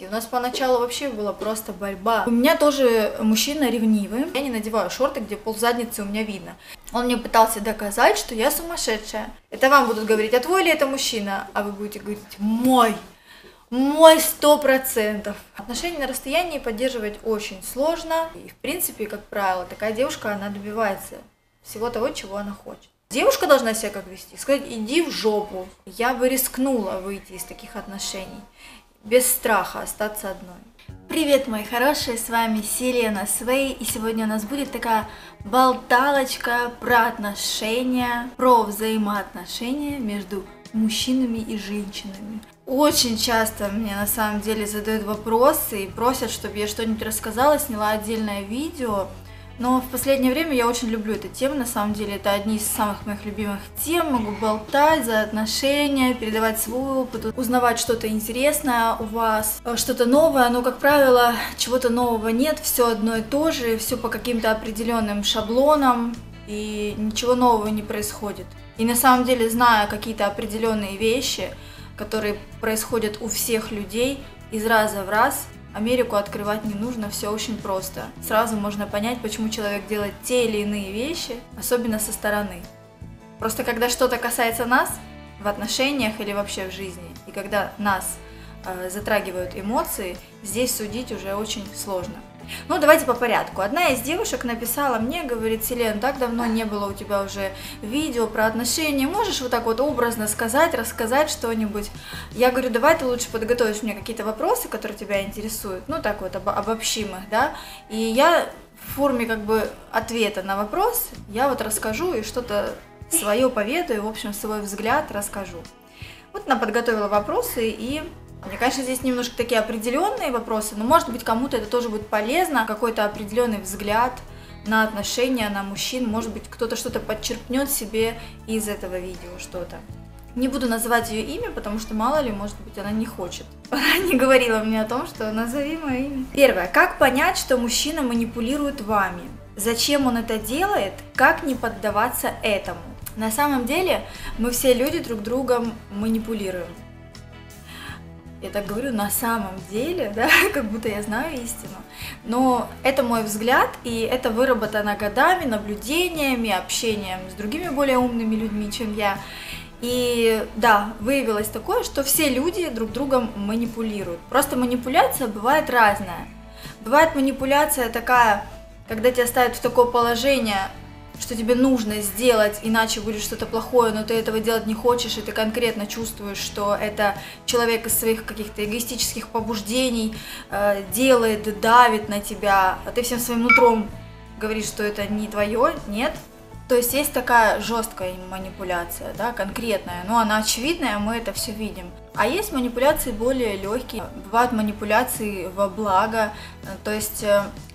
У нас поначалу вообще была просто борьба. У меня тоже мужчина ревнивый. Я не надеваю шорты, где пол задницы у меня видно. Он мне пытался доказать, что я сумасшедшая. Это вам будут говорить, а твой ли это мужчина? А вы будете говорить, мой. Мой 100%. Отношения на расстоянии поддерживать очень сложно. И в принципе, как правило, такая девушка, она добивается всего того, чего она хочет. Девушка должна себя как вести? Сказать, иди в жопу. Я бы рискнула выйти из таких отношений. Без страха остаться одной. Привет, мои хорошие, с вами Силена Свэй. И сегодня у нас будет такая болталочка про отношения, про взаимоотношения между мужчинами и женщинами. Очень часто мне на самом деле задают вопросы и просят, чтобы я что-нибудь рассказала, сняла отдельное видео. Но в последнее время я очень люблю эту тему, на самом деле это одни из самых моих любимых тем. Могу болтать за отношения, передавать свой опыт, узнавать что-то интересное у вас, что-то новое. Но, как правило, чего-то нового нет, все одно и то же, все по каким-то определенным шаблонам, и ничего нового не происходит. И на самом деле, зная какие-то определенные вещи, которые происходят у всех людей из раза в раз, Америку открывать не нужно, все очень просто. Сразу можно понять, почему человек делает те или иные вещи, особенно со стороны. Просто когда что-то касается нас в отношениях или вообще в жизни, и когда нас затрагивают эмоции, здесь судить уже очень сложно. Ну, давайте по порядку. Одна из девушек написала мне, говорит, Силен, так давно не было у тебя уже видео про отношения, можешь вот так вот образно сказать, рассказать что-нибудь? Я говорю, давай ты лучше подготовишь мне какие-то вопросы, которые тебя интересуют, ну, так вот, обобщим их, да, и я в форме как бы ответа на вопрос, я вот расскажу и что-то свое поведаю, в общем, свой взгляд расскажу. Вот она подготовила вопросы и... Мне, конечно, здесь немножко такие определенные вопросы, но, может быть, кому-то это тоже будет полезно, какой-то определенный взгляд на отношения, на мужчин, может быть, кто-то что-то подчерпнет себе из этого видео что-то. Не буду называть ее имя, потому что, мало ли, может быть, она не хочет. Она не говорила мне о том, что назови мое имя. Первое. Как понять, что мужчина манипулирует вами? Зачем он это делает? Как не поддаваться этому? На самом деле, мы все люди друг другом манипулируем. Я так говорю, на самом деле, да, как будто я знаю истину. Но это мой взгляд, и это выработано годами, наблюдениями, общением с другими более умными людьми, чем я. И да, выявилось такое, что все люди друг другом манипулируют. Просто манипуляция бывает разная. Бывает манипуляция такая, когда тебя ставят в такое положение, что тебе нужно сделать, иначе будет что-то плохое, но ты этого делать не хочешь, и ты конкретно чувствуешь, что это человек из своих каких-то эгоистических побуждений делает, давит на тебя, а ты всем своим нутром говоришь, что это не твое, нет. То есть есть такая жесткая манипуляция, да, конкретная, но она очевидная, мы это все видим. А есть манипуляции более легкие, бывают манипуляции во благо, то есть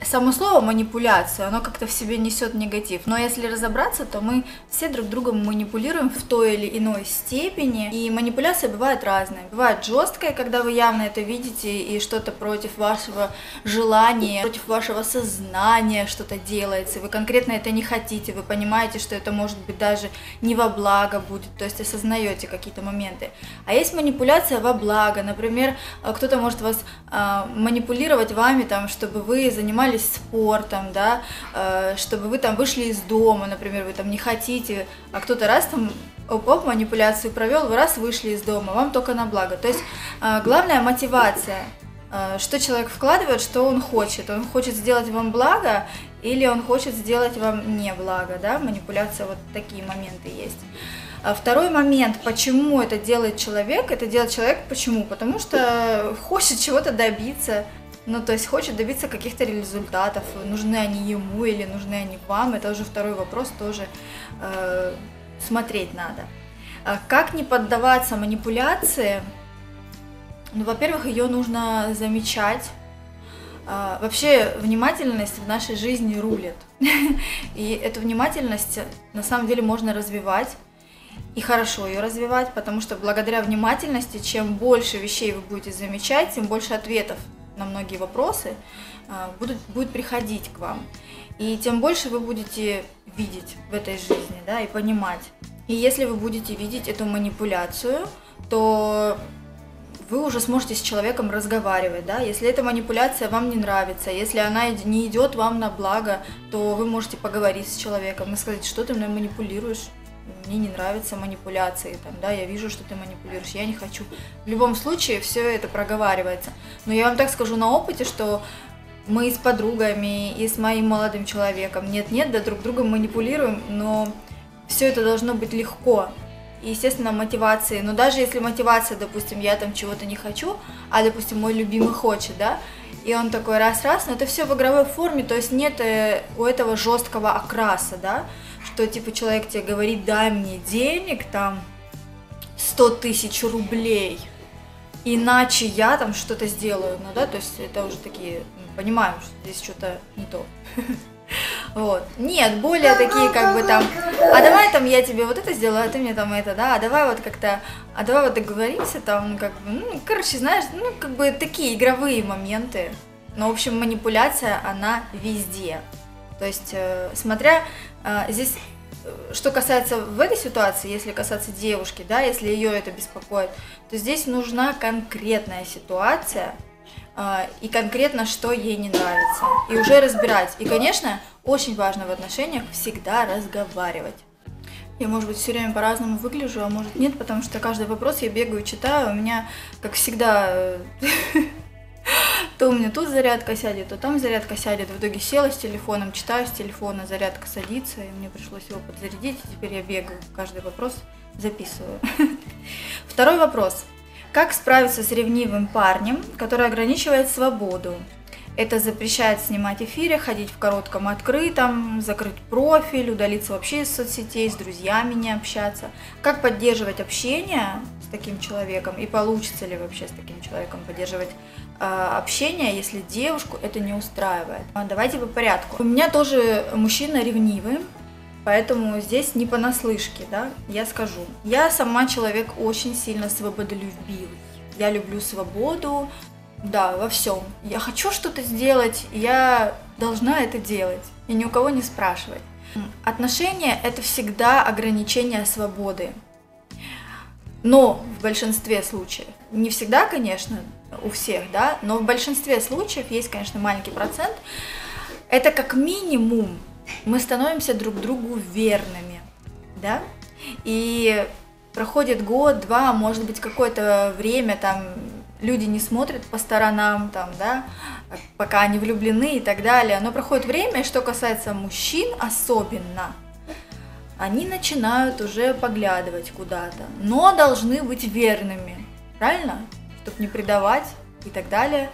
само слово манипуляция, оно как-то в себе несет негатив. Но если разобраться, то мы все друг другом манипулируем в той или иной степени, и манипуляция бывает разная. Бывает жесткая, когда вы явно это видите и что-то против вашего желания, против вашего сознания что-то делается, вы конкретно это не хотите, вы понимаете, что это может быть даже не во благо будет, то есть осознаете какие-то моменты. А есть манипуляция во благо, например, кто-то может вас манипулировать вами, там, чтобы вы занимались спортом, да, чтобы вы там вышли из дома, например, вы там не хотите, а кто-то раз там оп-оп, манипуляцию провел, вы раз вышли из дома, вам только на благо. То есть главная мотивация, что человек вкладывает, что он хочет сделать вам благо или он хочет сделать вам не благо, да, манипуляция, вот такие моменты есть. Второй момент, почему это делает человек почему? Потому что хочет чего-то добиться, ну то есть хочет добиться каких-то результатов, нужны они ему или нужны они вам, это уже второй вопрос, тоже смотреть надо. Как не поддаваться манипуляции? Ну, во-первых, ее нужно замечать. Вообще, внимательность в нашей жизни рулит, и эту внимательность на самом деле можно развивать. И хорошо ее развивать, потому что благодаря внимательности, чем больше вещей вы будете замечать, тем больше ответов на многие вопросы будет приходить к вам. И тем больше вы будете видеть в этой жизни, да, и понимать. И если вы будете видеть эту манипуляцию, то вы уже сможете с человеком разговаривать, да, если эта манипуляция вам не нравится, если она не идет вам на благо, то вы можете поговорить с человеком и сказать, что ты мной манипулируешь, мне не нравятся манипуляции, там, да, я вижу, что ты манипулируешь, я не хочу. В любом случае все это проговаривается, но я вам так скажу на опыте, что мы с подругами и с моим молодым человеком нет-нет, да друг другом манипулируем, но все это должно быть легко. И, естественно, мотивации. Но даже если мотивация, допустим, я там чего-то не хочу, а, допустим, мой любимый хочет, да, и он такой раз-раз, но это все в игровой форме, то есть нет у этого жесткого окраса, да, что, типа, человек тебе говорит, дай мне денег, там, 100 000 рублей, иначе я там что-то сделаю, ну, да, то есть это уже такие, понимаем, что здесь что-то не то. Вот. Нет, более такие как бы там, а давай там я тебе вот это сделаю, а ты мне там это, да, а давай вот как-то, а давай вот договоримся там, как бы, ну, короче, знаешь, ну, как бы такие игровые моменты. Но, в общем, манипуляция, она везде. То есть, смотря, здесь, что касается в этой ситуации, если касаться девушки, да, если ее это беспокоит, то здесь нужна конкретная ситуация, и конкретно, что ей не нравится, и уже разбирать. И, конечно, очень важно в отношениях всегда разговаривать. Я, может быть, все время по-разному выгляжу, а может нет, потому что каждый вопрос я бегаю, читаю, у меня, как всегда, то у меня тут зарядка сядет, то там зарядка сядет. В итоге села с телефоном, читаю с телефона, зарядка садится, и мне пришлось его подзарядить, и теперь я бегаю, каждый вопрос записываю. Второй вопрос. Как справиться с ревнивым парнем, который ограничивает свободу? Это запрещает снимать эфиры, ходить в коротком открытом, закрыть профиль, удалиться вообще из соцсетей, с друзьями не общаться. Как поддерживать общение с таким человеком? И получится ли вообще с таким человеком поддерживать общение, если девушку это не устраивает? Давайте по порядку. У меня тоже мужчина ревнивый. Поэтому здесь не понаслышке, да, я скажу. Я сама человек очень сильно свободолюбивый. Я люблю свободу, да, во всем. Я хочу что-то сделать, я должна это делать. И ни у кого не спрашивать. Отношения – это всегда ограничение свободы. Но в большинстве случаев, не всегда, конечно, у всех, да, но в большинстве случаев есть, конечно, маленький процент. Это как минимум мы становимся друг другу верными, да, и проходит год, два, может быть, какое-то время, там, люди не смотрят по сторонам, там, да, пока они влюблены и так далее, но проходит время, и что касается мужчин особенно, они начинают уже поглядывать куда-то, но должны быть верными, правильно, чтобы не предавать и так далее.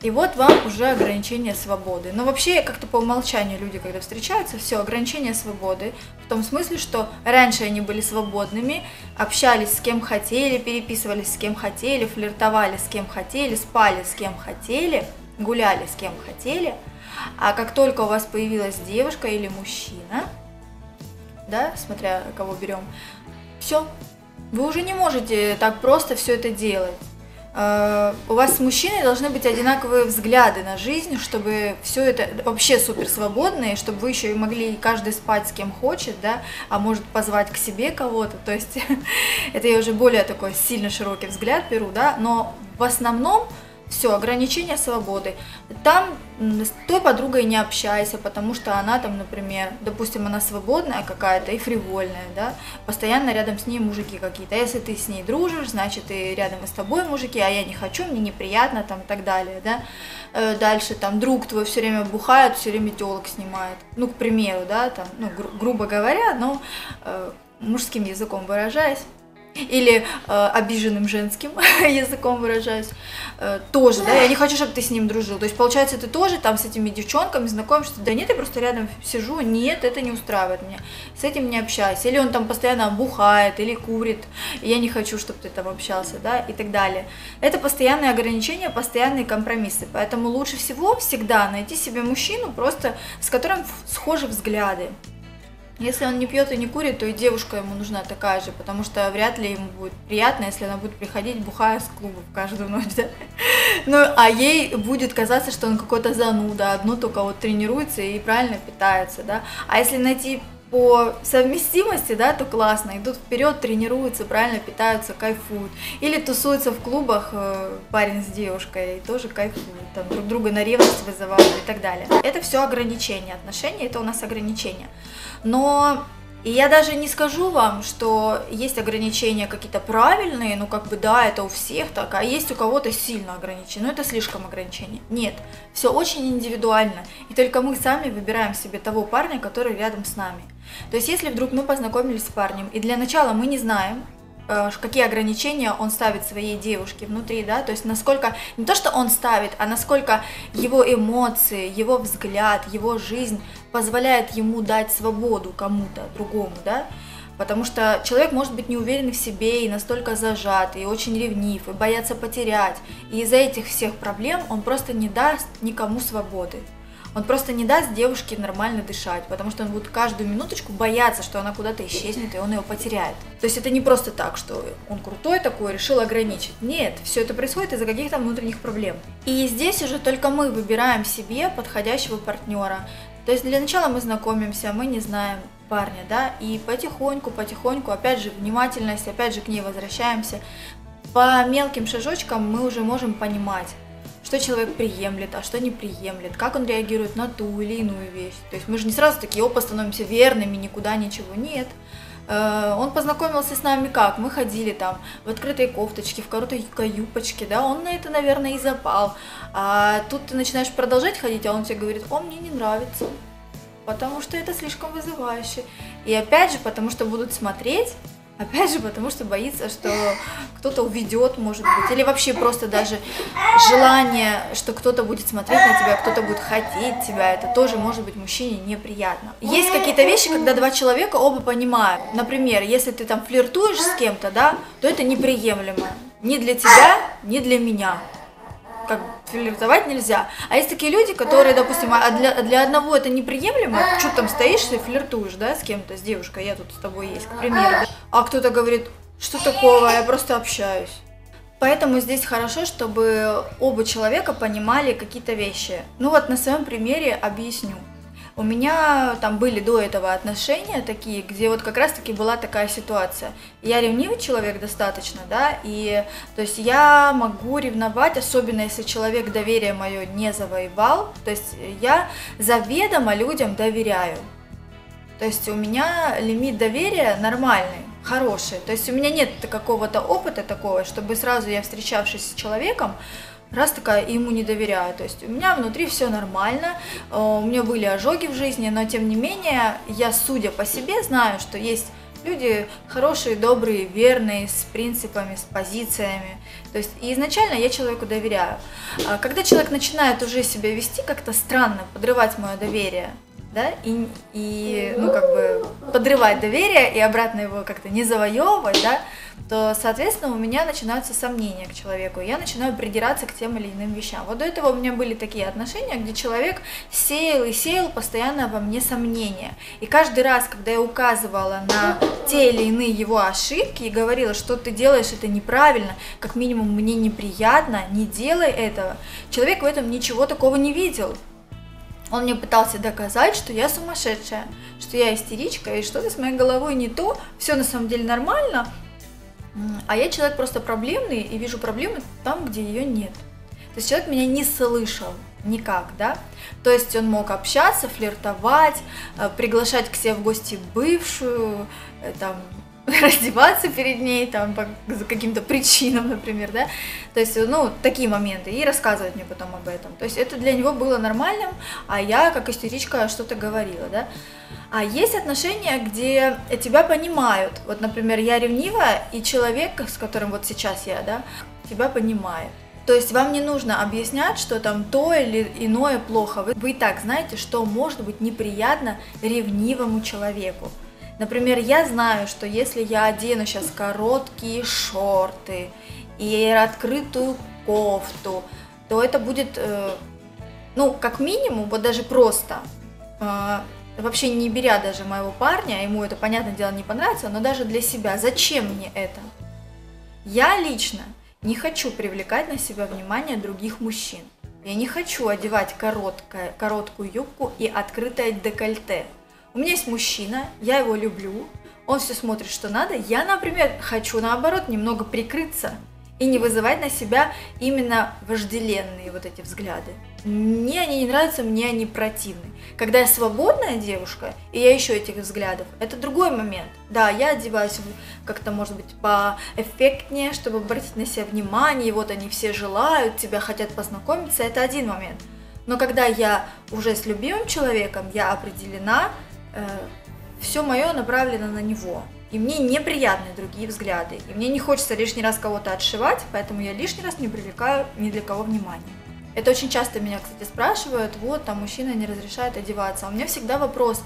И вот вам уже ограничение свободы. Но вообще как-то по умолчанию люди, когда встречаются, все, ограничение свободы. В том смысле, что раньше они были свободными, общались с кем хотели, переписывались с кем хотели, флиртовали с кем хотели, спали с кем хотели, гуляли с кем хотели. А как только у вас появилась девушка или мужчина, да, смотря кого берем, все, вы уже не можете так просто все это делать. У вас с мужчиной должны быть одинаковые взгляды на жизнь, чтобы все это вообще супер свободное, чтобы вы еще и могли каждый спать с кем хочет, да, а может позвать к себе кого-то, то есть это я уже более такой сильно широкий взгляд беру, да, но в основном все, ограничение свободы. Там с той подругой не общайся, потому что она там, например, допустим, она свободная какая-то и фривольная, да, постоянно рядом с ней мужики какие-то. Если ты с ней дружишь, значит, и рядом с тобой мужики, а я не хочу, мне неприятно, там, и так далее, да. Дальше, там, друг твой все время бухает, все время телок снимает, ну, к примеру, да, там, ну, грубо говоря, но мужским языком выражаясь. Или обиженным женским языком выражаюсь, тоже, да, я не хочу, чтобы ты с ним дружил, то есть, получается, ты тоже там с этими девчонками знакомишься, да нет, я просто рядом сижу, нет, это не устраивает меня, с этим не общаюсь, или он там постоянно бухает, или курит, я не хочу, чтобы ты там общался, да, и так далее. Это постоянные ограничения, постоянные компромиссы, поэтому лучше всего всегда найти себе мужчину, просто с которым схожи взгляды. Если он не пьет и не курит, то и девушка ему нужна такая же, потому что вряд ли ему будет приятно, если она будет приходить бухая с клубов каждую ночь, да? Ну, а ей будет казаться, что он какой-то зануда, одно только вот тренируется и правильно питается, да? А если найти по совместимости, да, то классно, идут вперед, тренируются, правильно питаются, кайфуют. Или тусуются в клубах парень с девушкой, и тоже кайфуют, там, друг друга на ревность вызывают и так далее. Это все ограничения, отношения, это у нас ограничения. Но и я даже не скажу вам, что есть ограничения какие-то правильные, ну как бы да, это у всех так, а есть у кого-то сильно ограничено, но это слишком ограничение. Нет, все очень индивидуально, и только мы сами выбираем себе того парня, который рядом с нами. То есть если вдруг мы познакомились с парнем, и для начала мы не знаем, какие ограничения он ставит своей девушке внутри, да, то есть насколько, не то что он ставит, а насколько его эмоции, его взгляд, его жизнь позволяет ему дать свободу кому-то другому, да, потому что человек может быть не уверен в себе и настолько зажат, и очень ревнив, и боятся потерять, и из-за этих всех проблем он просто не даст никому свободы. Он просто не даст девушке нормально дышать, потому что он будет каждую минуточку бояться, что она куда-то исчезнет, и он ее потеряет. То есть это не просто так, что он крутой такой, решил ограничить. Нет, все это происходит из-за каких-то внутренних проблем. И здесь уже только мы выбираем себе подходящего партнера. То есть для начала мы знакомимся, мы не знаем парня, да, и потихоньку, опять же, внимательность, опять же, к ней возвращаемся. По мелким шажочкам мы уже можем понимать, что человек приемлет, а что не приемлет, как он реагирует на ту или иную вещь. То есть мы же не сразу такие, опа, становимся верными, никуда ничего, нет. Он познакомился с нами как? Мы ходили там в открытой кофточке, в короткой юбочке, да, он на это, наверное, и запал. А тут ты начинаешь продолжать ходить, а он тебе говорит, о, мне не нравится, потому что это слишком вызывающе. И опять же, потому что будут смотреть, опять же, потому что боится, что кто-то уведет, может быть, или вообще просто даже желание, что кто-то будет смотреть на тебя, кто-то будет хотеть тебя, это тоже может быть мужчине неприятно. Есть какие-то вещи, когда два человека оба понимают. Например, если ты там флиртуешь с кем-то, да, то это неприемлемо. Ни для тебя, ни для меня. Как флиртовать нельзя. А есть такие люди, которые, допустим, для одного это неприемлемо, что там стоишь и флиртуешь, да, с кем-то, с девушкой, я тут с тобой есть, к примеру. А кто-то говорит, что такого, я просто общаюсь. Поэтому здесь хорошо, чтобы оба человека понимали какие-то вещи. Ну вот на своем примере объясню. У меня там были до этого отношения такие, где вот как раз-таки была такая ситуация. Я ревнивый человек достаточно, да, и то есть я могу ревновать, особенно если человек доверие мое не завоевал, то есть я заведомо людям доверяю. То есть у меня лимит доверия нормальный, хороший, то есть у меня нет какого-то опыта такого, чтобы сразу я, встречавшись с человеком, раз такая, ему не доверяю, то есть у меня внутри все нормально, у меня были ожоги в жизни, но тем не менее, я, судя по себе, знаю, что есть люди хорошие, добрые, верные, с принципами, с позициями, то есть и изначально я человеку доверяю. Когда человек начинает уже себя вести как-то странно, подрывать мое доверие, да, и ну, как бы подрывать доверие и обратно его как-то не завоевывать, да, то, соответственно, у меня начинаются сомнения к человеку, я начинаю придираться к тем или иным вещам. Вот до этого у меня были такие отношения, где человек сеял и сеял постоянно во мне сомнения. И каждый раз, когда я указывала на те или иные его ошибки и говорила, что ты делаешь это неправильно, как минимум мне неприятно, не делай этого, человек в этом ничего такого не видел. Он мне пытался доказать, что я сумасшедшая, что я истеричка, и что-то с моей головой не то, все на самом деле нормально, а я человек просто проблемный и вижу проблемы там, где ее нет. То есть человек меня не слышал никак, да? То есть он мог общаться, флиртовать, приглашать к себе в гости бывшую, там, раздеваться перед ней, там, по каким-то причинам, например, да, то есть, ну, такие моменты, и рассказывать мне потом об этом, то есть это для него было нормальным, а я, как истеричка, что-то говорила, да. А есть отношения, где тебя понимают, вот, например, я ревнивая, и человек, с которым вот сейчас я, да, тебя понимает, то есть вам не нужно объяснять, что там то или иное плохо, вы и так знаете, что может быть неприятно ревнивому человеку. Например, я знаю, что если я одену сейчас короткие шорты и открытую кофту, то это будет, ну, как минимум, вот даже просто, вообще не беря даже моего парня, ему это, понятное дело, не понравится, но даже для себя, зачем мне это? Я лично не хочу привлекать на себя внимание других мужчин. Я не хочу одевать короткую юбку и открытое декольте. У меня есть мужчина, я его люблю, он все смотрит, что надо. Я, например, хочу, наоборот, немного прикрыться и не вызывать на себя именно вожделенные вот эти взгляды. Мне они не нравятся, мне они противны. Когда я свободная девушка, и я ищу этих взглядов, это другой момент. Да, я одеваюсь как-то, может быть, поэффектнее, чтобы обратить на себя внимание, и вот они все желают, тебя хотят познакомиться, это один момент. Но когда я уже с любимым человеком, я определена, все мое направлено на него. И мне неприятны другие взгляды, и мне не хочется лишний раз кого-то отшивать, поэтому я лишний раз не привлекаю ни для кого внимания. Это очень часто меня, кстати, спрашивают, вот, там мужчина не разрешает одеваться. А у меня всегда вопрос,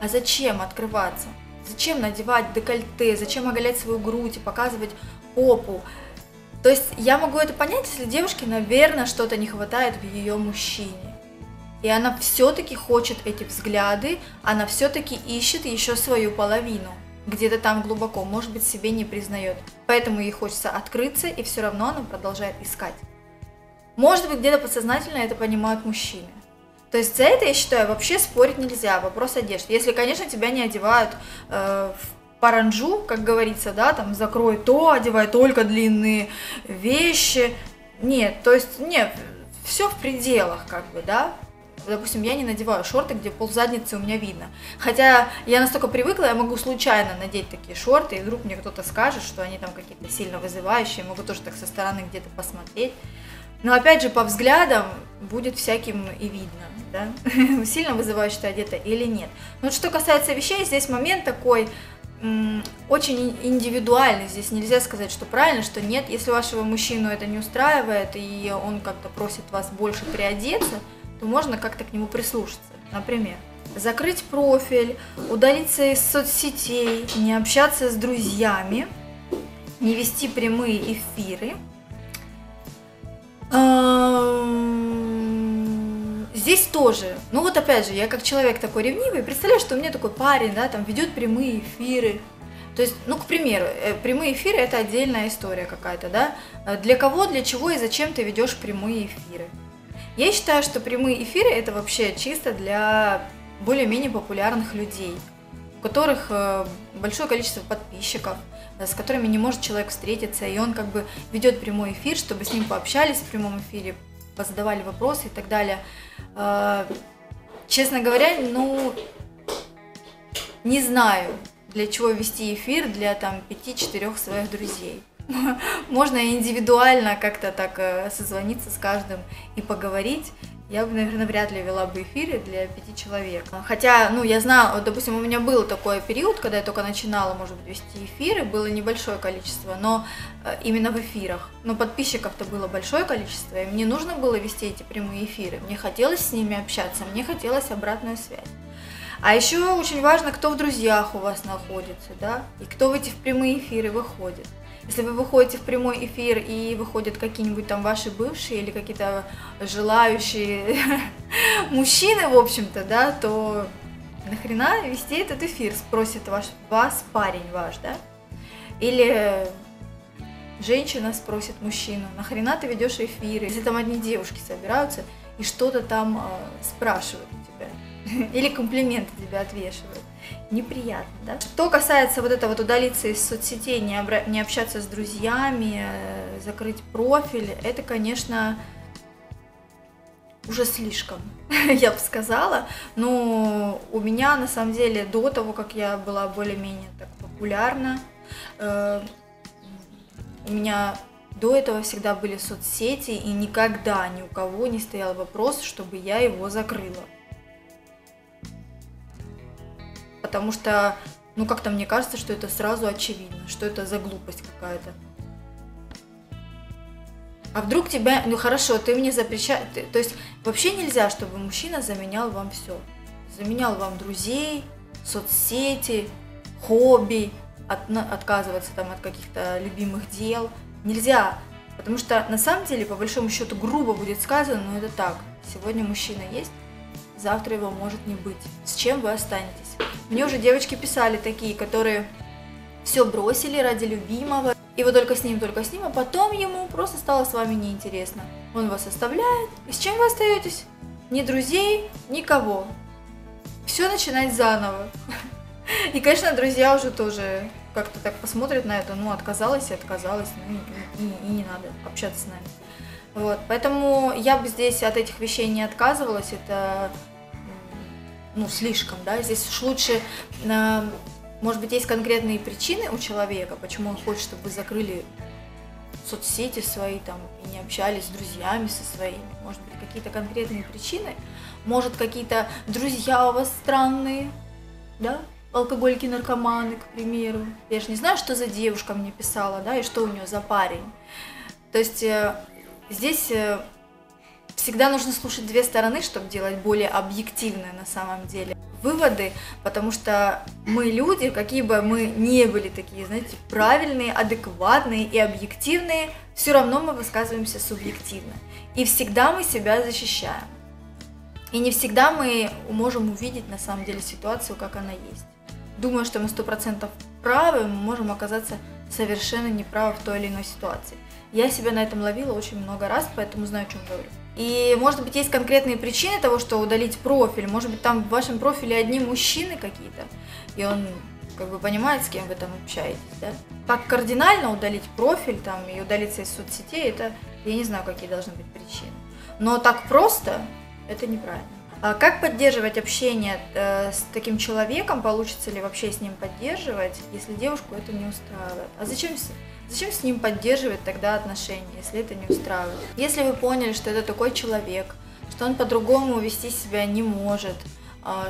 а зачем открываться? Зачем надевать декольте? Зачем оголять свою грудь и показывать попу? То есть я могу это понять, если девушке, наверное, что-то не хватает в ее мужчине. И она все-таки хочет эти взгляды, она все-таки ищет еще свою половину. Где-то там глубоко, может быть, себе не признает. Поэтому ей хочется открыться, и все равно она продолжает искать. Может быть, где-то подсознательно это понимают мужчины. То есть за это, я считаю, вообще спорить нельзя, вопрос одежды. Если, конечно, тебя не одевают в паранджу, как говорится, да, там, закрой то, одевай только длинные вещи. Нет, то есть, нет, все в пределах, как бы, да. Допустим, я не надеваю шорты, где пол задницы у меня видно. Хотя я настолько привыкла, я могу случайно надеть такие шорты, и вдруг мне кто-то скажет, что они там какие-то сильно вызывающие, могу тоже так со стороны где-то посмотреть. Но опять же, по взглядам будет всяким и видно, да? Сильно вызывающе ты одета или нет. Но что касается вещей, здесь момент такой очень индивидуальный. Здесь нельзя сказать, что правильно, что нет. Если вашего мужчину это не устраивает, и он как-то просит вас больше приодеться, то можно как-то к нему прислушаться. Например, закрыть профиль, удалиться из соцсетей, не общаться с друзьями, не вести прямые эфиры. Здесь тоже, ну вот опять же, я как человек такой ревнивый, представляю, что у меня такой парень, да, там ведет прямые эфиры. То есть, ну, к примеру, прямые эфиры – это отдельная история какая-то, да. Для кого, для чего и зачем ты ведешь прямые эфиры? Я считаю, что прямые эфиры – это вообще чисто для более-менее популярных людей, у которых большое количество подписчиков, с которыми не может человек встретиться, и он как бы ведет прямой эфир, чтобы с ним пообщались в прямом эфире, позадавали вопросы и так далее. Честно говоря, ну, не знаю, для чего вести эфир для там 5-4 своих друзей. Можно индивидуально как-то так созвониться с каждым и поговорить. Я бы, наверное, вряд ли вела бы эфиры для 5 человек. Хотя, ну, я знаю, вот, допустим, у меня был такой период, когда я только начинала, может быть, вести эфиры, было небольшое количество, но именно в эфирах. Но подписчиков-то было большое количество, и мне нужно было вести эти прямые эфиры. Мне хотелось с ними общаться, мне хотелось обратную связь. А еще очень важно, кто в друзьях у вас находится, да, и кто в эти прямые эфиры выходит. Если вы выходите в прямой эфир и выходят какие-нибудь там ваши бывшие или какие-то желающие мужчины, в общем-то, да, то нахрена вести этот эфир, спросит вас парень ваш, да? Или женщина спросит мужчину, нахрена ты ведешь эфиры? Если там одни девушки собираются и что-то там спрашивают у тебя. Или комплименты тебя отвешивают. Неприятно, да? Что касается вот этого вот удалиться из соцсетей, не общаться с друзьями, закрыть профиль, это, конечно, уже слишком, я бы сказала. Но у меня, на самом деле, до того, как я была более-менее так популярна, у меня до этого всегда были соцсети, и никогда ни у кого не стоял вопрос, чтобы я его закрыла. Потому что, ну, как-то мне кажется, что это сразу очевидно, что это за глупость какая-то. А вдруг тебя, ну хорошо, ты мне запрещаешь, то есть вообще нельзя, чтобы мужчина заменял вам все. Заменял вам друзей, соцсети, хобби, отказываться там от каких-то любимых дел. Нельзя, потому что на самом деле, по большому счету, грубо будет сказано, но это так. Сегодня мужчина есть, завтра его может не быть. С чем вы останетесь? Мне уже девочки писали такие, которые все бросили ради любимого, и вот только с ним, а потом ему просто стало с вами неинтересно. Он вас оставляет, и с чем вы остаетесь? Ни друзей, никого. все начинать заново. И, конечно, друзья уже тоже как-то так посмотрят на это, ну, отказалась и отказалась, и не надо общаться с нами. Вот, поэтому я бы здесь от этих вещей не отказывалась, это, ну, слишком, да, здесь уж лучше, может быть, есть конкретные причины у человека, почему он хочет, чтобы вы закрыли соцсети свои, там, и не общались с друзьями со своими, может быть, какие-то конкретные причины, может, какие-то друзья у вас странные, да, алкоголики, наркоманы, к примеру, я же не знаю, что за девушка мне писала, да, и что у нее за парень, то есть... Здесь всегда нужно слушать две стороны, чтобы делать более объективные на самом деле выводы, потому что мы люди, какие бы мы ни были такие, знаете, правильные, адекватные и объективные, все равно мы высказываемся субъективно. И всегда мы себя защищаем. И не всегда мы можем увидеть на самом деле ситуацию, как она есть. Думаю, что мы 100% правы, мы можем оказаться совершенно неправы в той или иной ситуации. Я себя на этом ловила очень много раз, поэтому знаю, о чем говорю. И, может быть, есть конкретные причины того, что удалить профиль. Может быть, там в вашем профиле одни мужчины какие-то, и он как бы понимает, с кем вы там общаетесь, да? Так кардинально удалить профиль там и удалиться из соцсетей, это я не знаю, какие должны быть причины. Но так просто это неправильно. А как поддерживать общение с таким человеком? Получится ли вообще с ним поддерживать, если девушку это не устраивает? А зачем с ним поддерживать тогда отношения, если это не устраивает? Если вы поняли, что это такой человек, что он по-другому вести себя не может,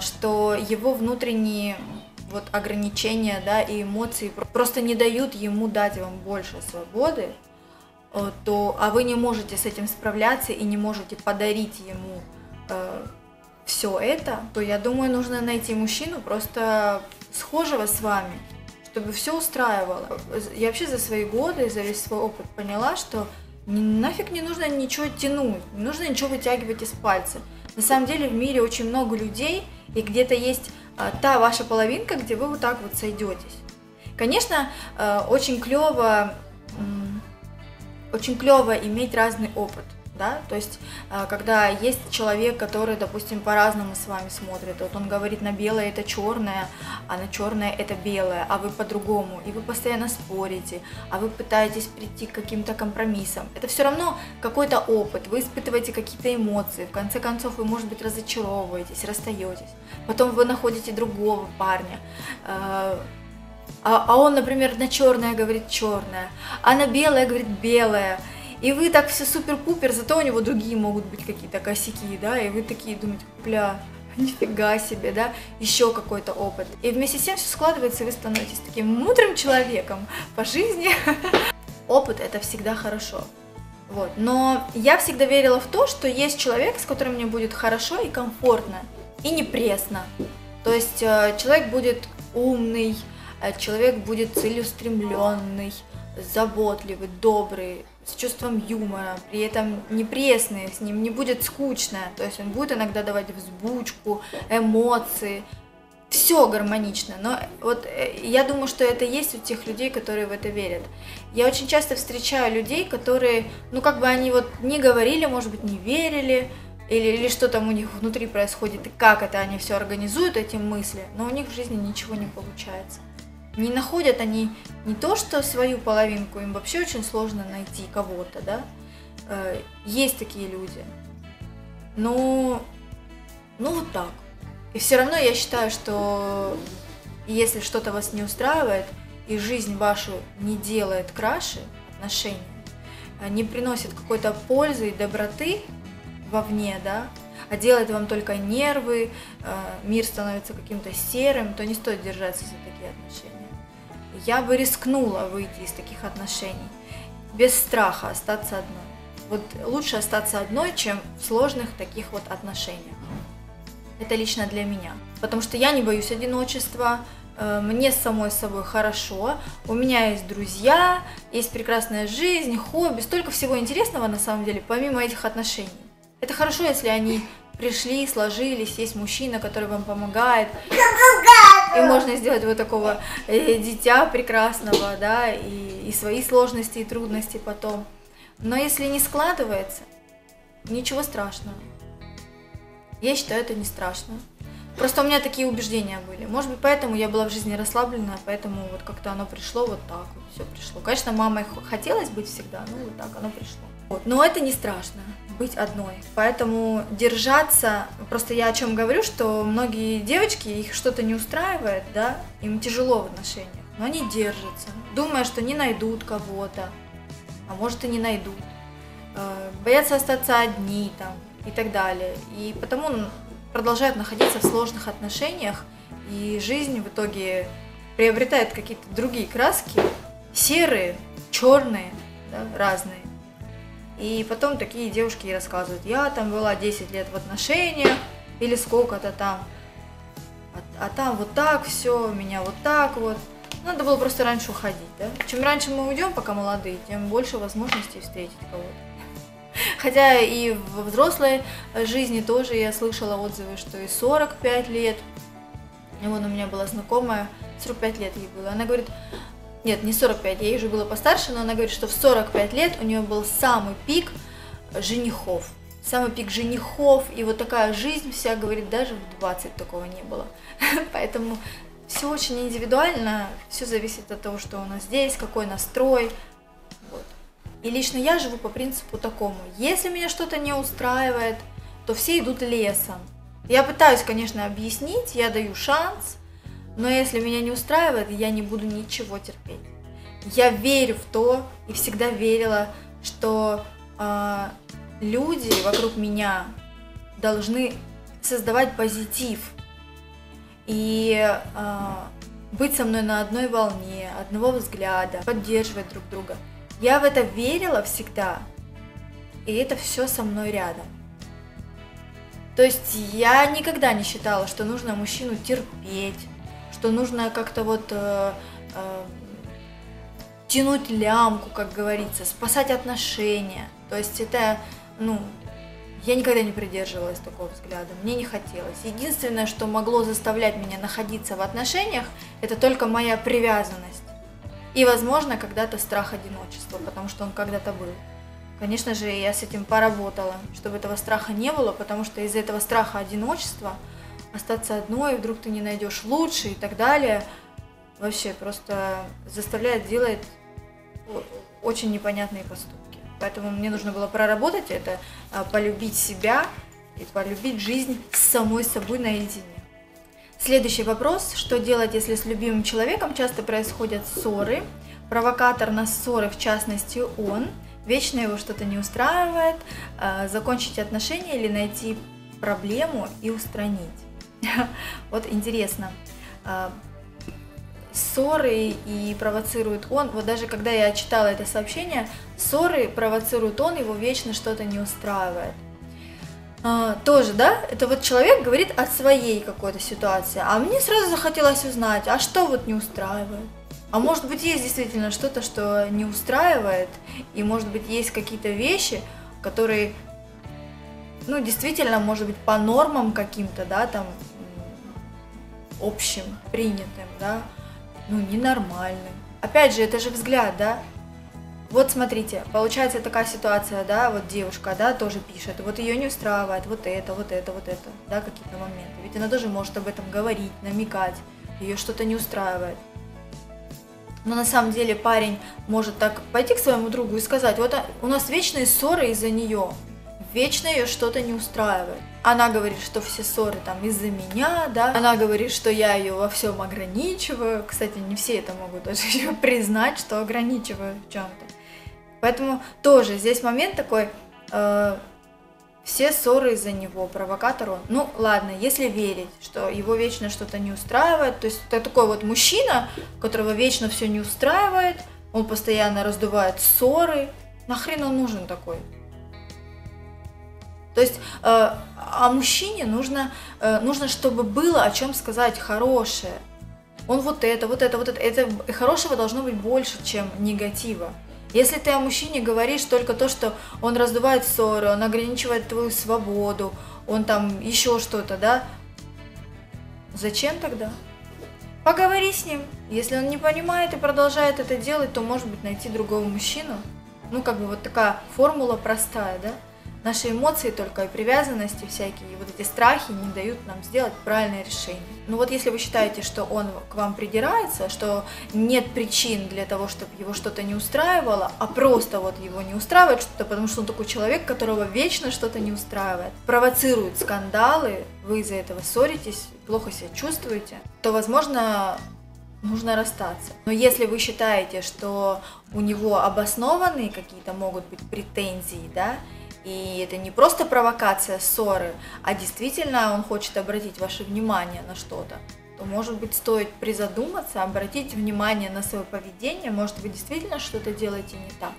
что его внутренние вот ограничения, да, и эмоции просто не дают ему дать вам больше свободы, то, а вы не можете с этим справляться и не можете подарить ему все это, то, я думаю, нужно найти мужчину просто схожего с вами, чтобы все устраивало. Я вообще за свои годы, за весь свой опыт поняла, что нафиг не нужно ничего тянуть, не нужно ничего вытягивать из пальца. На самом деле в мире очень много людей, и где-то есть та ваша половинка, где вы вот так вот сойдетесь. Конечно, очень клево иметь разный опыт. Да? То есть, когда есть человек, который, допустим, по-разному с вами смотрит, вот он говорит, на белое это черное, а на черное это белое, а вы по-другому, и вы постоянно спорите, а вы пытаетесь прийти к каким-то компромиссам. Это все равно какой-то опыт, вы испытываете какие-то эмоции, в конце концов вы, может быть, разочаровываетесь, расстаетесь, потом вы находите другого парня, а он, например, на черное говорит черное, а на белое говорит белое. И вы так все супер-пупер, зато у него другие могут быть какие-то косяки, да, и вы такие думаете, бля, нифига себе, да, еще какой-то опыт. И вместе с тем все складывается, и вы становитесь таким мудрым человеком по жизни. Опыт — это всегда хорошо, вот. Но я всегда верила в то, что есть человек, с которым мне будет хорошо и комфортно, и не пресно. То есть человек будет умный, человек будет целеустремленный, заботливый, добрый, с чувством юмора, при этом не пресный, с ним не будет скучно, то есть он будет иногда давать взбучку, эмоции, все гармонично, но вот я думаю, что это есть у тех людей, которые в это верят. Я очень часто встречаю людей, которые, ну как бы они вот не говорили, может быть, не верили, или что там у них внутри происходит, и как это они все организуют, эти мысли, но у них в жизни ничего не получается. Не находят они не то, что свою половинку, им вообще очень сложно найти кого-то, да. Есть такие люди, но, ну вот так. И все равно я считаю, что если что-то вас не устраивает, и жизнь вашу не делает краше отношения, не приносит какой-то пользы и доброты вовне, да, а делает вам только нервы, мир становится каким-то серым, то не стоит держаться за такие отношения. Я бы рискнула выйти из таких отношений, без страха остаться одной. Вот лучше остаться одной, чем в сложных таких вот отношениях. Это лично для меня. Потому что я не боюсь одиночества, мне самой с собой хорошо, у меня есть друзья, есть прекрасная жизнь, хобби, столько всего интересного на самом деле, помимо этих отношений. Это хорошо, если они пришли, сложились, есть мужчина, который вам помогает. И можно сделать вот такого дитя прекрасного, да, и свои сложности и трудности потом. Но если не складывается, ничего страшного. Я считаю, это не страшно. Просто у меня такие убеждения были. Может быть, поэтому я была в жизни расслаблена, поэтому вот как-то оно пришло вот так, вот все пришло. Конечно, мамой хотелось быть всегда, но вот так оно пришло. Вот. Но это не страшно, быть одной. Поэтому держаться, просто я о чем говорю, что многие девочки, их что-то не устраивает, да, им тяжело в отношениях, но они держатся, думая, что не найдут кого-то, а может и не найдут. Боятся остаться одни там и так далее. И потому продолжают находиться в сложных отношениях, и жизнь в итоге приобретает какие-то другие краски, серые, черные, да, разные. И потом такие девушки и рассказывают: я там была 10 лет в отношениях или сколько-то там, а там вот так все, меня вот так вот. Надо было просто раньше уходить, да? Чем раньше мы уйдем, пока молодые, тем больше возможностей встретить кого-то. Хотя и во взрослой жизни тоже я слышала отзывы, что и 45 лет. И вон у меня была знакомая, 45 лет ей было. Она говорит, нет, не 45, ей уже было постарше, но она говорит, что в 45 лет у нее был самый пик женихов. Самый пик женихов, и вот такая жизнь вся, говорит, даже в 20 такого не было. Поэтому... Все очень индивидуально, все зависит от того, что у нас здесь, какой настрой. Вот. И лично я живу по принципу такому. Если меня что-то не устраивает, то все идут лесом. Я пытаюсь, конечно, объяснить, я даю шанс, но если меня не устраивает, я не буду ничего терпеть. Я верю в то и всегда верила, что люди вокруг меня должны создавать позитив. И быть со мной на одной волне, одного взгляда, поддерживать друг друга. Я в это верила всегда, и это все со мной рядом. То есть я никогда не считала, что нужно мужчину терпеть, что нужно как-то вот тянуть лямку, как говорится, спасать отношения. То есть это, ну... Я никогда не придерживалась такого взгляда, мне не хотелось. Единственное, что могло заставлять меня находиться в отношениях, это только моя привязанность. И, возможно, когда-то страх одиночества, потому что он когда-то был. Конечно же, я с этим поработала, чтобы этого страха не было, потому что из-за этого страха одиночества остаться одной, вдруг ты не найдешь лучше и так далее, вообще просто заставляет делать очень непонятные поступки. Поэтому мне нужно было проработать это, полюбить себя и полюбить жизнь с самой собой наедине. Следующий вопрос. Что делать, если с любимым человеком часто происходят ссоры? Провокатор на ссоры, в частности, он. Вечно его что-то не устраивает. Закончить отношения или найти проблему и устранить? Вот интересно. Ссоры и провоцирует он, вот даже когда я читала это сообщение, ссоры провоцирует он, его вечно что-то не устраивает. Тоже, да, это вот человек говорит о своей какой-то ситуации, а мне сразу захотелось узнать, а что вот не устраивает? А может быть, есть действительно что-то, что не устраивает, и может быть, есть какие-то вещи, которые, ну, действительно, может быть, по нормам каким-то, да, там, общим, принятым, да, ну, ненормальным. Опять же, это же взгляд, да? Вот смотрите, получается такая ситуация, да, вот девушка, да, тоже пишет, вот ее не устраивает, вот это, да, какие-то моменты. Ведь она тоже может об этом говорить, намекать, ее что-то не устраивает. Но на самом деле парень может так пойти к своему другу и сказать, вот у нас вечные ссоры из-за нее, вечно ее что-то не устраивает. Она говорит, что все ссоры там из-за меня, да. Она говорит, что я ее во всем ограничиваю. Кстати, не все это могут даже еще признать, что ограничиваю в чем-то. Поэтому тоже здесь момент такой, все ссоры из-за него, провокатор он. Ну ладно, если верить, что его вечно что-то не устраивает, то есть это такой вот мужчина, которого вечно все не устраивает, он постоянно раздувает ссоры. Нахрен он нужен такой? То есть о мужчине нужно, чтобы было о чем сказать хорошее. Он вот это. Это хорошего должно быть больше, чем негатива. Если ты о мужчине говоришь только то, что он раздувает ссоры, он ограничивает твою свободу, он там еще что-то, да? Зачем тогда? Поговори с ним. Если он не понимает и продолжает это делать, то, может быть, найти другого мужчину. Ну, как бы вот такая формула простая, да? Наши эмоции только и привязанности всякие, и вот эти страхи не дают нам сделать правильное решение. Ну вот если вы считаете, что он к вам придирается, что нет причин для того, чтобы его что-то не устраивало, а просто вот его не устраивает что-то, потому что он такой человек, которого вечно что-то не устраивает, провоцирует скандалы, вы из-за этого ссоритесь, плохо себя чувствуете, то, возможно, нужно расстаться. Но если вы считаете, что у него обоснованные какие-то могут быть претензии, да, и это не просто провокация ссоры, а действительно он хочет обратить ваше внимание на что-то, то, может быть, стоит призадуматься, обратить внимание на свое поведение, может, вы действительно что-то делаете не так.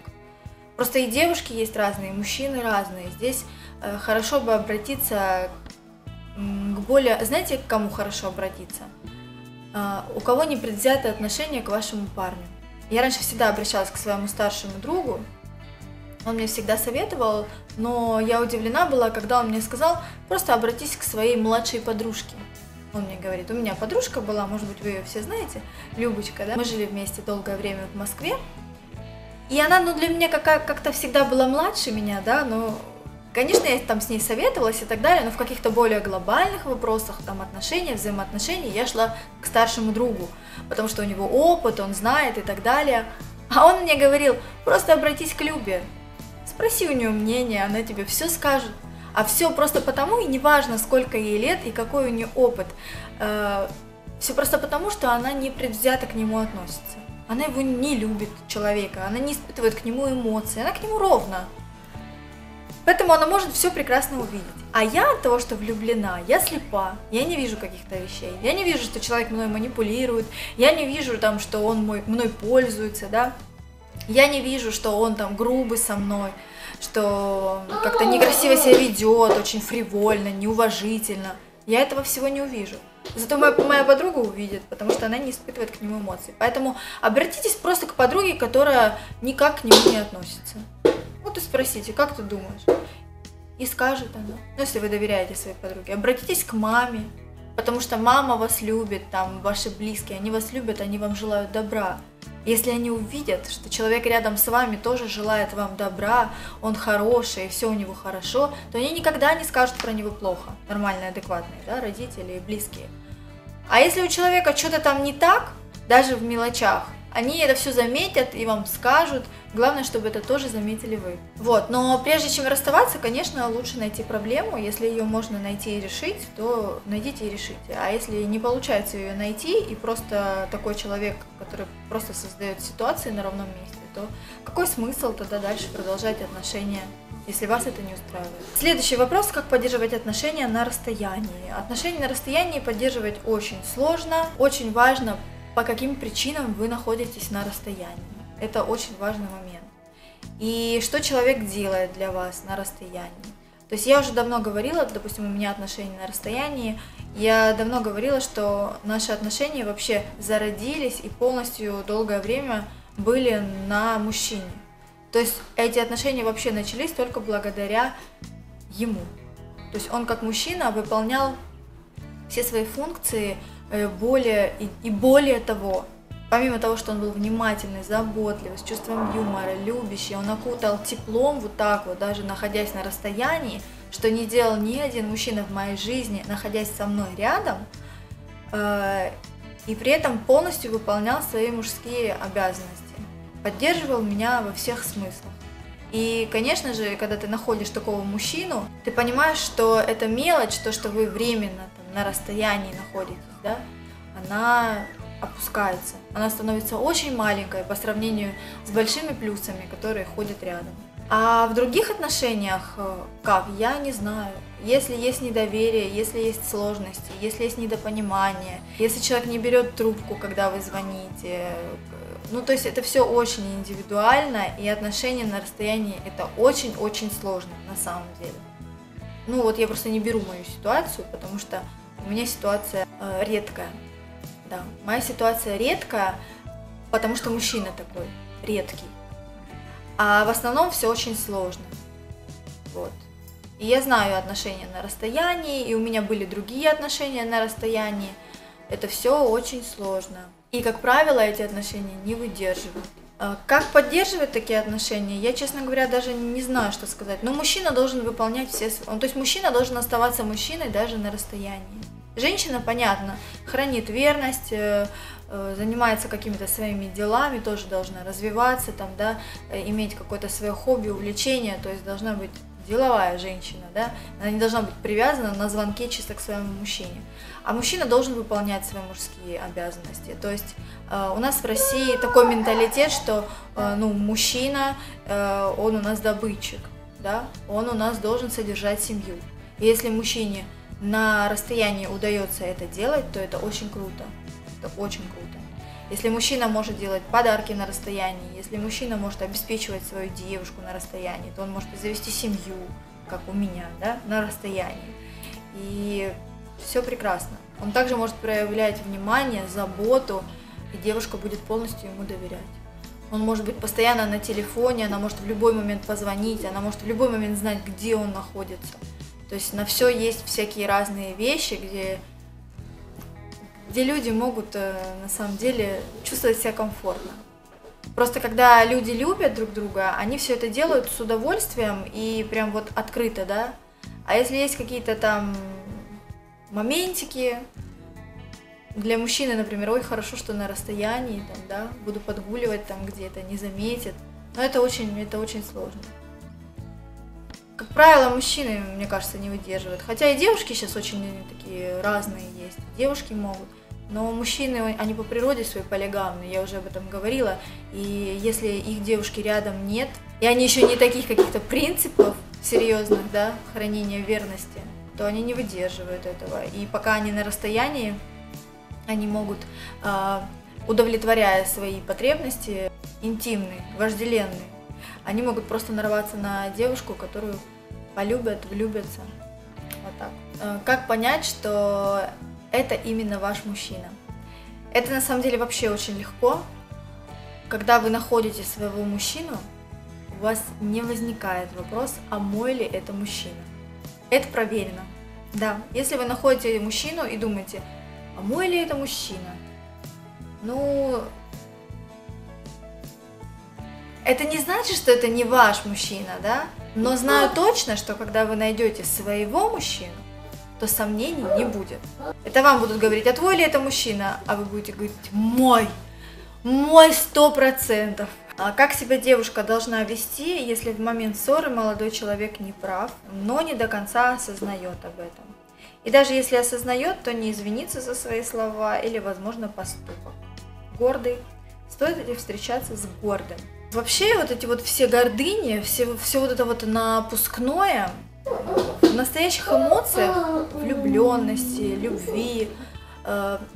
Просто и девушки есть разные, и мужчины разные. Здесь хорошо бы обратиться к более... Знаете, к кому хорошо обратиться? У кого непредвзятое отношение к вашему парню. Я раньше всегда обращалась к своему старшему другу, он мне всегда советовал, но я удивлена была, когда он мне сказал: просто обратись к своей младшей подружке. Он мне говорит: у меня подружка была, может быть, вы ее все знаете, Любочка, да? Мы жили вместе долгое время в Москве, и она, ну, для меня как-то всегда была младше меня, да, но... Конечно, я там с ней советовалась и так далее, но в каких-то более глобальных вопросах, там отношения, взаимоотношения, я шла к старшему другу, потому что у него опыт, он знает и так далее. А он мне говорил: просто обратись к Любе, спроси у нее мнение, она тебе все скажет. А все просто потому, и неважно, сколько ей лет и какой у нее опыт, все просто потому, что она непредвзято к нему относится. Она его не любит, человека, она не испытывает к нему эмоций, она к нему ровна. Поэтому она может все прекрасно увидеть. А я от того, что влюблена, я слепа, я не вижу каких-то вещей, я не вижу, что человек мной манипулирует, я не вижу, там, что он мной пользуется, да? Я не вижу, что он там грубый со мной, что как-то некрасиво себя ведет, очень фривольно, неуважительно. Я этого всего не увижу. Зато моя подруга увидит, потому что она не испытывает к нему эмоций. Поэтому обратитесь просто к подруге, которая никак к нему не относится. Вот и спросите: как ты думаешь? И скажет она. Ну, если вы доверяете своей подруге, обратитесь к маме, потому что мама вас любит, там, ваши близкие, они вас любят, они вам желают добра. Если они увидят, что человек рядом с вами тоже желает вам добра, он хороший, все у него хорошо, то они никогда не скажут про него плохо. Нормальные, адекватные, да, родители и близкие. А если у человека что-то там не так, даже в мелочах, они это все заметят и вам скажут. Главное, чтобы это тоже заметили вы. Вот. Но прежде чем расставаться, конечно, лучше найти проблему. Если ее можно найти и решить, то найдите и решите. А если не получается ее найти, и просто такой человек, который просто создает ситуации на ровном месте, то какой смысл тогда дальше продолжать отношения, если вас это не устраивает? Следующий вопрос: как поддерживать отношения на расстоянии? Отношения на расстоянии поддерживать очень сложно. Очень важно, по каким причинам вы находитесь на расстоянии. Это очень важный момент. И что человек делает для вас на расстоянии. То есть я уже давно говорила, допустим, у меня отношения на расстоянии, я давно говорила, что наши отношения вообще зародились и полностью долгое время были на мужчине. То есть эти отношения вообще начались только благодаря ему. То есть он как мужчина выполнял все свои функции, более того, помимо того, что он был внимательный, заботливый, с чувством юмора, любящий, он окутал теплом вот так вот, даже находясь на расстоянии, что не делал ни один мужчина в моей жизни, находясь со мной рядом, и при этом полностью выполнял свои мужские обязанности, поддерживал меня во всех смыслах. И, конечно же, когда ты находишь такого мужчину, ты понимаешь, что это мелочь, то, что вы временно там на расстоянии находитесь, да, она опускается, она становится очень маленькой по сравнению с большими плюсами, которые ходят рядом. А в других отношениях как, я не знаю. Если есть недоверие, если есть сложности, если есть недопонимание, если человек не берет трубку, когда вы звоните, ну, то есть это все очень индивидуально, и отношения на расстоянии это очень-очень сложно на самом деле. Ну вот я просто не беру мою ситуацию, потому что у меня ситуация редкая. Да, моя ситуация редкая, потому что мужчина такой редкий. А в основном все очень сложно. Вот. И я знаю отношения на расстоянии, и у меня были другие отношения на расстоянии. Это все очень сложно. И, как правило, эти отношения не выдерживают. Как поддерживать такие отношения, я, честно говоря, даже не знаю, что сказать. Но мужчина должен выполнять все... То есть мужчина должен оставаться мужчиной даже на расстоянии. Женщина, понятно, хранит верность, занимается какими-то своими делами, тоже должна развиваться, там, да, иметь какое-то свое хобби, увлечение, то есть должна быть деловая женщина, да, она не должна быть привязана на звонке чисто к своему мужчине. А мужчина должен выполнять свои мужские обязанности. То есть у нас в России такой менталитет, что ну, мужчина, он у нас добытчик, да, он у нас должен содержать семью. И если мужчине на расстоянии удается это делать, то это очень круто. Это очень круто. Если мужчина может делать подарки на расстоянии, если мужчина может обеспечивать свою девушку на расстоянии, то он может завести семью, как у меня, да, на расстоянии. И все прекрасно. Он также может проявлять внимание, заботу, и девушка будет полностью ему доверять. Он может быть постоянно на телефоне, она может в любой момент позвонить, она может в любой момент знать, где он находится. То есть на все есть всякие разные вещи, где люди могут на самом деле чувствовать себя комфортно. Просто когда люди любят друг друга, они все это делают с удовольствием и прям вот открыто, да. А если есть какие-то там моментики, для мужчины, например, ой, хорошо, что на расстоянии, там, да, буду подгуливать там где-то, не заметит. Но это очень сложно. Как правило, мужчины, мне кажется, не выдерживают. Хотя и девушки сейчас очень такие разные есть. Девушки могут. Но мужчины, они по природе своей полигамны, я уже об этом говорила. И если их девушки рядом нет, и они еще не таких каких-то принципов серьезных, да, хранения верности, то они не выдерживают этого. И пока они на расстоянии, они могут, удовлетворяя свои потребности, интимные, вожделенные, они могут просто нарваться на девушку, которую полюбят, влюбятся. Вот так. Как понять, что это именно ваш мужчина? Это на самом деле вообще очень легко. Когда вы находите своего мужчину, у вас не возникает вопрос, а мой ли это мужчина. Это проверено. Да, если вы находите мужчину и думаете, а мой ли это мужчина? Ну... Это не значит, что это не ваш мужчина, да? Но знаю точно, что когда вы найдете своего мужчину, то сомнений не будет. Это вам будут говорить, а твой ли это мужчина? А вы будете говорить, мой 100%. А как себя девушка должна вести, если в момент ссоры молодой человек не прав, но не до конца осознает об этом? И даже если осознает, то не извинится за свои слова или, возможно, поступок. Гордый. Стоит ли встречаться с гордым? Вообще вот эти вот все гордыни, все вот это вот напускное, в настоящих эмоциях, влюбленности, любви,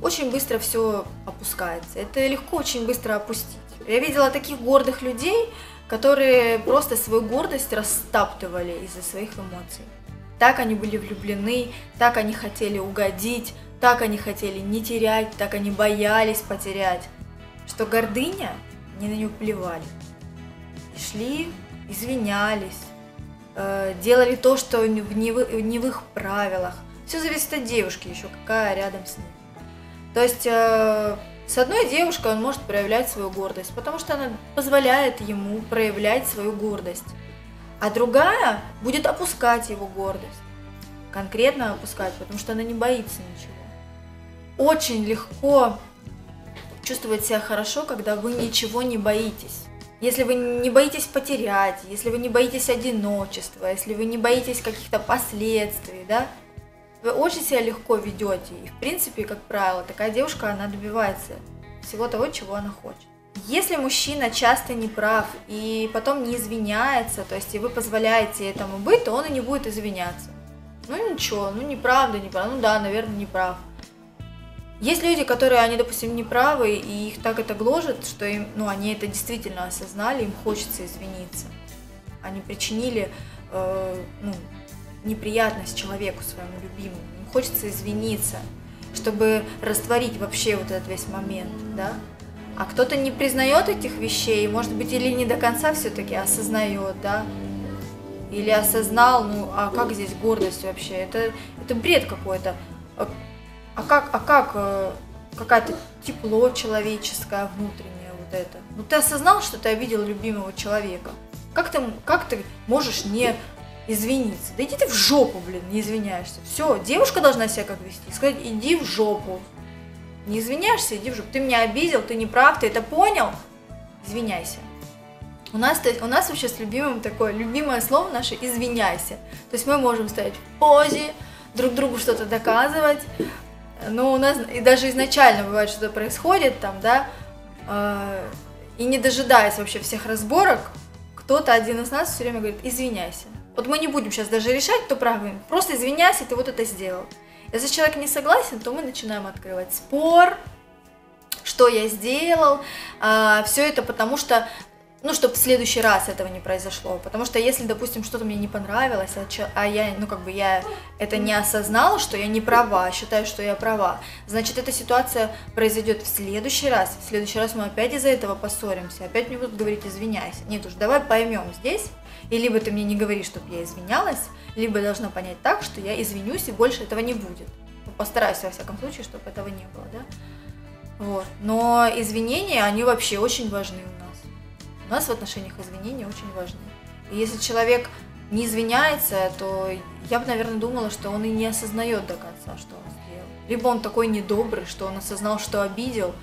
очень быстро все опускается. Это легко очень быстро опустить. Я видела таких гордых людей, которые просто свою гордость растаптывали из-за своих эмоций. Так они были влюблены, так они хотели угодить, так они хотели не терять, так они боялись потерять. Что гордыня... Они на нее плевали, и шли, извинялись, делали то, что не в их правилах. Все зависит от девушки еще, какая рядом с ней. То есть с одной девушкой он может проявлять свою гордость, потому что она позволяет ему проявлять свою гордость. А другая будет опускать его гордость, конкретно опускать, потому что она не боится ничего. Очень легко... чувствовать себя хорошо, когда вы ничего не боитесь. Если вы не боитесь потерять, если вы не боитесь одиночества, если вы не боитесь каких-то последствий, да, вы очень себя легко ведете. И в принципе, как правило, такая девушка, она добивается всего того, чего она хочет. Если мужчина часто не прав и потом не извиняется, то есть и вы позволяете этому быть, то он и не будет извиняться. Ну ничего, ну неправда, неправда, ну да, наверное, неправ. Есть люди, которые, они, допустим, неправы, и их так это гложет, что им, ну, они это действительно осознали, им хочется извиниться. Они причинили ну, неприятность человеку своему любимому, им хочется извиниться, чтобы растворить вообще вот этот весь момент, да. А кто-то не признает этих вещей, может быть, или не до конца все-таки осознает, да, или осознал, ну, а как здесь гордость вообще, это бред какой-то. А как какое-то тепло человеческое внутреннее вот это? Но ты осознал, что ты обидел любимого человека. Как ты можешь не извиниться? Да иди ты в жопу, блин, не извиняешься. Все, девушка должна себя как вести. Сказать, иди в жопу. Не извиняешься, иди в жопу. Ты меня обидел, ты не прав, ты это понял? Извиняйся. У нас вообще с любимым такое, любимое слово наше «извиняйся». То есть мы можем стоять в позе, друг другу что-то доказывать. Но у нас и даже изначально бывает, что происходит там, да, и не дожидаясь вообще всех разборок, кто-то один из нас все время говорит «извиняйся». Вот мы не будем сейчас даже решать, кто прав, просто извиняйся, ты вот это сделал. Если человек не согласен, то мы начинаем открывать спор, что я сделал, все это потому что... Ну, чтобы в следующий раз этого не произошло. Потому что если, допустим, что-то мне не понравилось, а я, ну, как бы я это не осознала, что я не права, считаю, что я права, значит, эта ситуация произойдет в следующий раз. В следующий раз мы опять из-за этого поссоримся, опять мне будут говорить «извиняйся». Нет уж, давай поймем здесь, и либо ты мне не говоришь, чтобы я извинялась, либо я должна понять так, что я извинюсь, и больше этого не будет. Ну, постараюсь, во всяком случае, чтобы этого не было, да? Вот. Но извинения, они вообще очень важны. У нас в отношениях извинения очень важны. И если человек не извиняется, то я бы, наверное, думала, что он и не осознает до конца, что он сделал. Либо он такой недобрый, что он осознал, что обидел,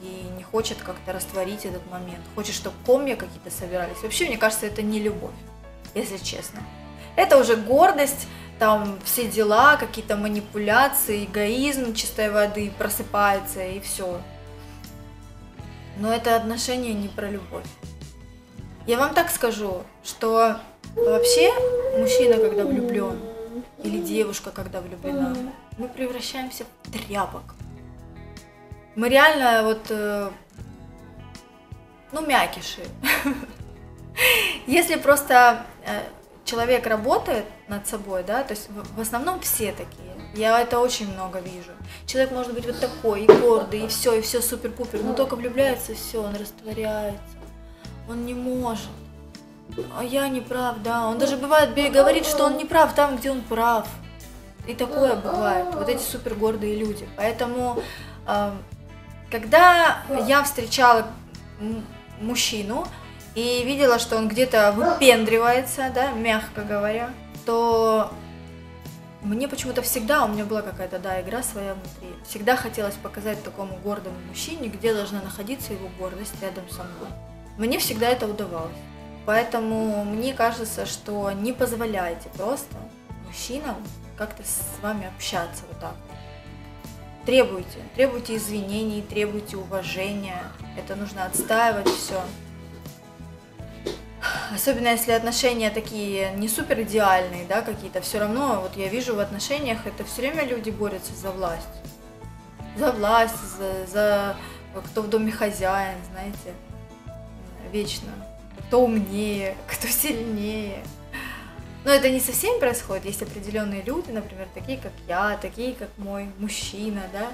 и не хочет как-то растворить этот момент. Хочет, чтобы комья какие-то собирались. Вообще, мне кажется, это не любовь, если честно. Это уже гордость, там все дела, какие-то манипуляции, эгоизм чистой воды просыпается, и все. Но это отношение не про любовь. Я вам так скажу, что вообще мужчина, когда влюблен, или девушка, когда влюблена, мы превращаемся в тряпок. Мы реально вот, ну, мякиши. Если просто человек работает над собой, да, то есть в основном все такие. Я это очень много вижу. Человек может быть вот такой, и гордый, и все супер-пупер, но только влюбляется, все, он растворяется. Он не может, а я не прав, да, он даже бывает говорит, что он не прав там, где он прав, и такое бывает, вот эти супергордые люди. Поэтому, когда я встречала мужчину и видела, что он где-то выпендривается, да, мягко говоря, то мне почему-то всегда, у меня была какая-то, да, игра своя внутри, всегда хотелось показать такому гордому мужчине, где должна находиться его гордость рядом со мной. Мне всегда это удавалось, поэтому мне кажется, что не позволяйте просто мужчинам как-то с вами общаться вот так. Требуйте извинений, требуйте уважения, это нужно отстаивать все. Особенно если отношения такие не супер идеальные, да, какие-то, все равно, вот я вижу в отношениях, это все время люди борются за власть. За власть, за кто в доме хозяин, знаете. Вечно. Кто умнее, кто сильнее. Но это не со всеми происходит. Есть определенные люди, например, такие как я, такие как мой мужчина, да.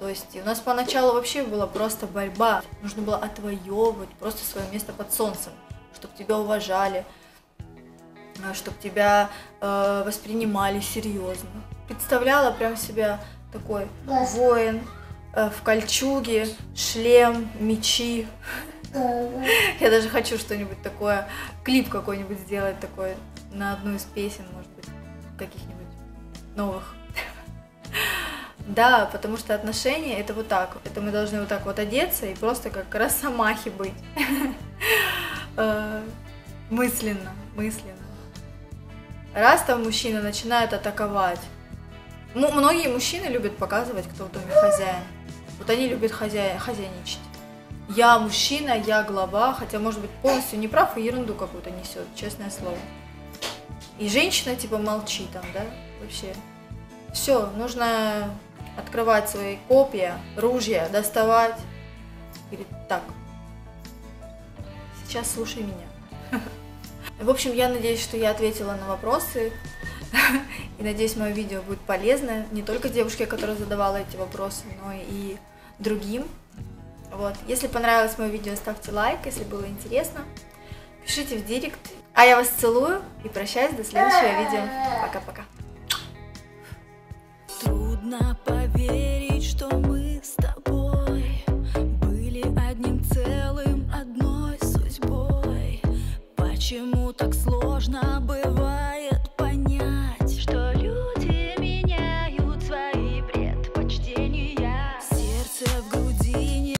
То есть у нас поначалу вообще была просто борьба. Нужно было отвоевывать просто свое место под солнцем, чтобы тебя уважали, чтобы тебя воспринимали серьезно. Представляла прям себя такой воин в кольчуге, шлем, мечи. Я даже хочу что-нибудь такое, клип какой-нибудь сделать такой на одну из песен, может быть, каких-нибудь новых. Да, потому что отношения это вот так, это мы должны вот так вот одеться и просто как росомахи быть. Мысленно. Раз там мужчина начинает атаковать. Многие мужчины любят показывать, кто в доме хозяин. Вот они любят хозяйничать. Я мужчина, я глава, хотя, может быть, полностью не прав и ерунду какую-то несет, честное слово. И женщина типа молчи там, да, вообще. Все, нужно открывать свои копья, ружья, доставать. Говорит, так, сейчас слушай меня. В общем, я надеюсь, что я ответила на вопросы. И надеюсь, мое видео будет полезно не только девушке, которая задавала эти вопросы, но и другим. Вот. Если понравилось мое видео, ставьте лайк, если было интересно, пишите в директ. А я вас целую и прощаюсь до следующего видео. Пока-пока.